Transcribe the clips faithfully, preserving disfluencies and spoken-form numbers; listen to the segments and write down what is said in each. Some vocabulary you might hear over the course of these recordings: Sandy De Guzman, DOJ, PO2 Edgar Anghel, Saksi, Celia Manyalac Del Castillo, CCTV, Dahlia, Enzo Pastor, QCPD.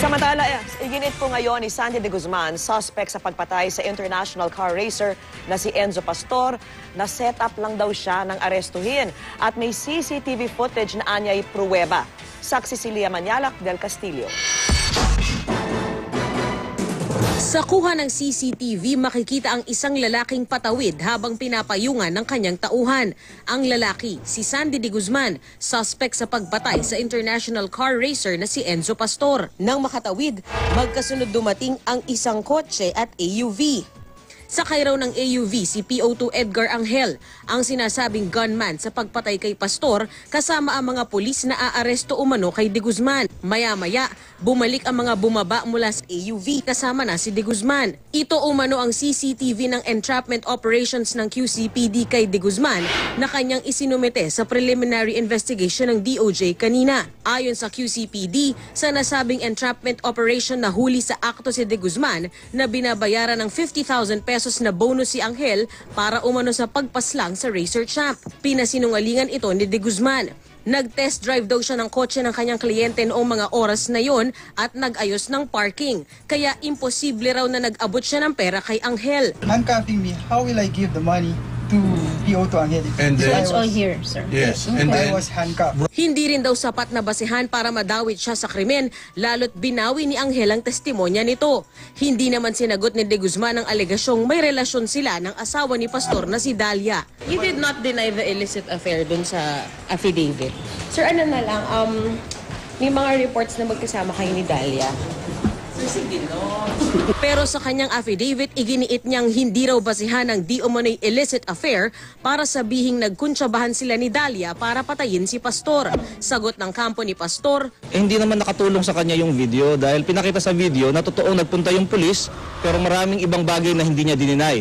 Samantala, iginit po ngayon ni Sandy De Guzman, suspect sa pagpatay sa international car racer na si Enzo Pastor, na set up lang daw siya ng arestuhin at may C C T V footage na anya'y pruweba. Saksi Celia Manyalac Del Castillo. Sa kuha ng C C T V, makikita ang isang lalaking patawid habang pinapayungan ng kanyang tauhan. Ang lalaki, si Sandy De Guzman, suspect sa pagpatay sa international car racer na si Enzo Pastor. Nang makatawid, magkasunod dumating ang isang kotse at A U V. Sakay raw ng A U V si P O two Edgar Anghel, ang sinasabing gunman sa pagpatay kay Pastor, kasama ang mga pulis na aaresto umano kay De Guzman. Maya-maya, bumalik ang mga bumaba mula sa A U V kasama na si De Guzman. Ito umano ang C C T V ng entrapment operations ng Q C P D kay De Guzman na kanyang isinumite sa preliminary investigation ng D O J kanina. Ayon sa Q C P D, sa nasabing entrapment operation na huli sa akto si De Guzman na binabayaran ng fifty thousand pesos na bonus si Anghel para umano sa pagpaslang sa racer champ. Pinasinungalingan ito ni De Guzman. Nag-test drive daw siya ng kotse ng kanyang kliyente noong mga oras na yon at nag-ayos ng parking. Kaya imposible raw na nag-abot siya ng pera kay Anghel. I'm counting me. How will I give the money to P O two Anghel? And so then, it's all here, sir. Yes. Okay. And then, I was handcuffed. Hindi rin daw sapat na basehan para madawit siya sa krimen, lalo't binawi ni Anghel ang testimonya nito. Hindi naman sinagot ni De Guzman ang alegasyong may relasyon sila ng asawa ni Pastor na si Dahlia. He did not deny the illicit affair dun sa affidavit. Sir, ano na lang, um, may mga reports na magkasama kayo ni Dahlia. Sir, sige no. Pero sa kanyang affidavit, iginiit niyang hindi raw basihan ng di umano'y illicit affair para sabihing nagkuntsabahan sila ni Dahlia para patayin si Pastor. Sagot ng kampo ni Pastor, eh, hindi naman nakatulong sa kanya yung video dahil pinakita sa video na totoo nagpunta yung pulis pero maraming ibang bagay na hindi niya dininay.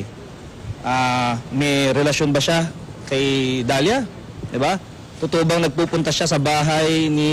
Uh, may relasyon ba siya kay Dahlia? Diba? Totoo bang nagpupunta siya sa bahay ni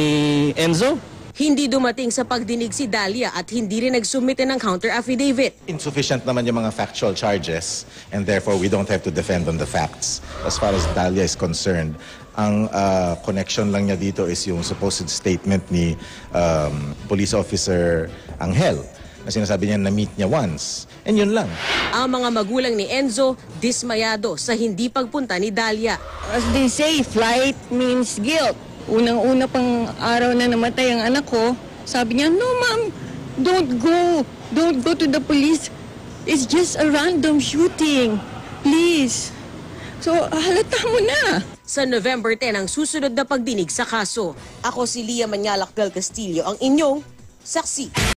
Enzo? Hindi dumating sa pagdinig si Dahlia at hindi rin nagsumite ng counter-affidavit. Insufficient naman yung mga factual charges and therefore we don't have to defend on the facts. As far as Dahlia is concerned, ang uh, connection lang niya dito is yung supposed statement ni um, Police Officer Anghel. Na sinasabi niya na-meet niya once. And yun lang. Ang mga magulang ni Enzo, dismayado sa hindi pagpunta ni Dahlia. As they say, flight means guilt. Unang-una pang araw na namatay ang anak ko, sabi niya, no ma'am, don't go. Don't go to the police. It's just a random shooting. Please. So, halata mo na. Sa November tenth ang susunod na pagdinig sa kaso. Ako si Lia Manyalac Del Castillo, ang inyong saksi.